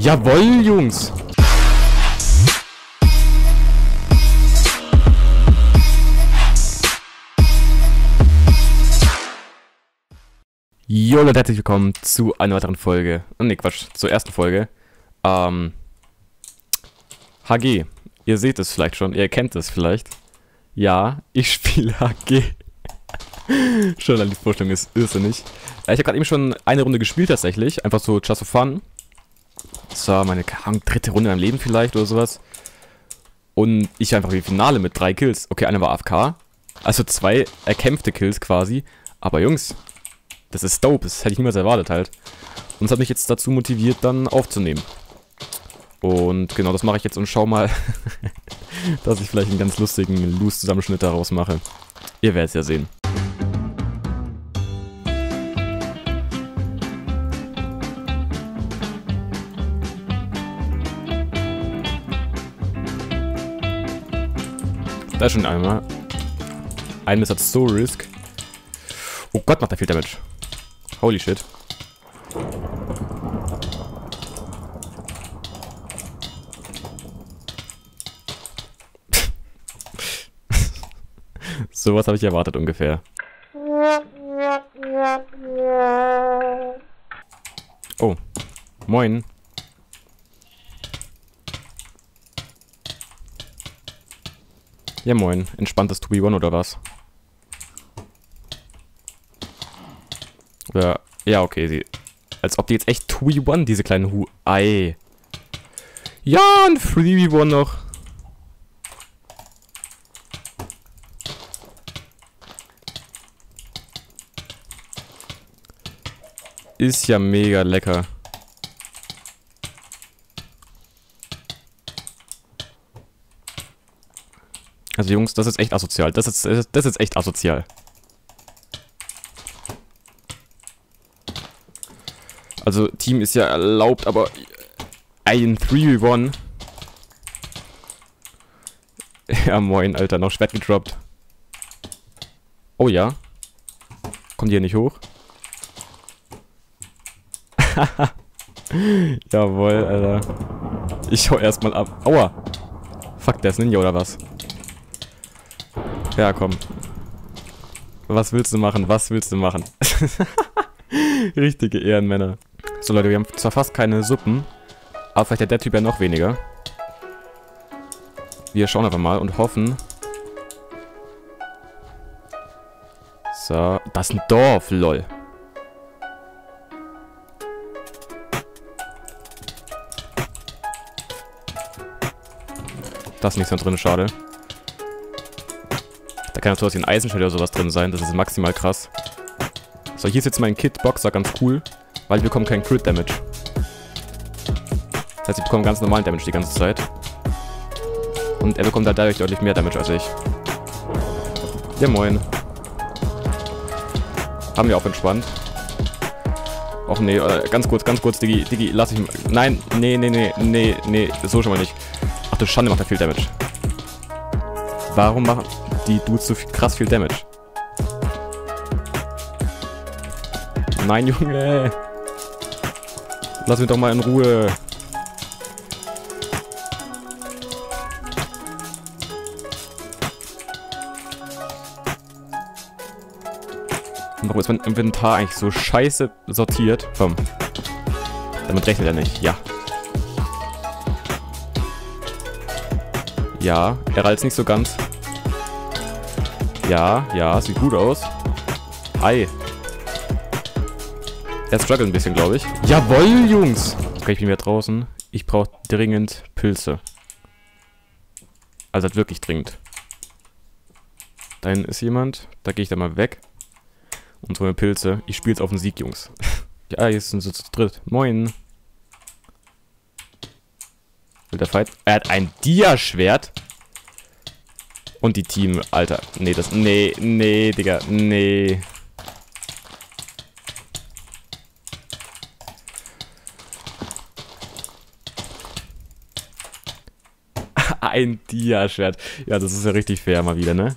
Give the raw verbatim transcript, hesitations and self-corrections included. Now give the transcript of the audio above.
Jawohl, Jungs. Jo Leute, herzlich willkommen zu einer weiteren Folge. Ne, Quatsch, zur ersten Folge. Ähm, H G. Ihr seht es vielleicht schon, ihr kennt es vielleicht. Ja, ich spiele H G. Schon an die Vorstellung ist irrsinnig. Äh, ich habe gerade eben schon eine Runde gespielt tatsächlich. Einfach so just for fun. Das war meine dritte Runde in meinem Leben vielleicht oder sowas. Und ich einfach im Finale mit drei Kills. Okay, einer war A F K. Also zwei erkämpfte Kills quasi. Aber Jungs, das ist dope. Das hätte ich niemals erwartet halt. Und das hat mich jetzt dazu motiviert, dann aufzunehmen. Und genau, das mache ich jetzt und schau mal, dass ich vielleicht einen ganz lustigen Loose-Zusammenschnitt daraus mache. Ihr werdet es ja sehen. Da ist schon einmal. Ein Miss hat so Risk. Oh Gott, macht er viel Damage. Holy shit. Sowas habe ich erwartet ungefähr. Oh. Moin. Ja moin, entspanntes zwei gegen eins oder was? Oder, ja okay, sie, als ob die jetzt echt zwei gegen eins, diese kleinen Hu, ei. Ja, ein drei gegen eins noch. Ist ja mega lecker. Also Jungs, das ist echt asozial. Das ist, das ist echt asozial. Also Team ist ja erlaubt, aber ein drei gegen eins. Ja moin, Alter, noch Schwert gedroppt. Oh ja. Kommt hier nicht hoch? Jawohl, Alter. Ich hau erstmal ab. Aua! Fuck, der ist Ninja oder was? Ja, komm. Was willst du machen? Was willst du machen? Richtige Ehrenmänner. So, Leute, wir haben zwar fast keine Suppen, aber vielleicht hat der Typ ja noch weniger. Wir schauen einfach mal und hoffen. So, das ist ein Dorf, lol. Da ist nichts mehr drin, schade. Kann natürlich ein Eisenschwert oder sowas drin sein, das ist maximal krass. So, hier ist jetzt mein Kit-Boxer, ganz cool, weil wir bekommen keinen Crit-Damage. Das heißt, ich bekomme ganz normalen Damage die ganze Zeit. Und er bekommt halt dadurch deutlich mehr Damage als ich. Ja moin. Haben wir auch entspannt. Och nee, ganz kurz, ganz kurz, Diggi, Diggi, lass ich mal. Nein, nee, nee, nee, nee, nee, so schon mal nicht. Ach du Schande, macht er viel Damage. Warum machen die Dudes so viel, krass viel Damage? Nein, Junge! Lass mich doch mal in Ruhe! Warum ist mein Inventar eigentlich so scheiße sortiert? Komm. Damit rechnet er nicht. Ja. Ja, er reizt nicht so ganz. Ja, ja, sieht gut aus. Ei. Er struggelt ein bisschen, glaube ich. Jawohl, Jungs! Okay, ich bin wieder draußen. Ich brauche dringend Pilze. Also halt wirklich dringend. Da hinten ist jemand. Da gehe ich dann mal weg. Und so eine Pilze. Ich spiele jetzt auf den Sieg, Jungs. Ja, jetzt sind sie zu dritt. Moin. Will der Fight? Er hat ein Dia-Schwert. Und die Team, Alter. Nee, das. Nee, nee, Digga. Nee. Ein Dia-Schwert. Ja, das ist ja richtig fair mal wieder, ne?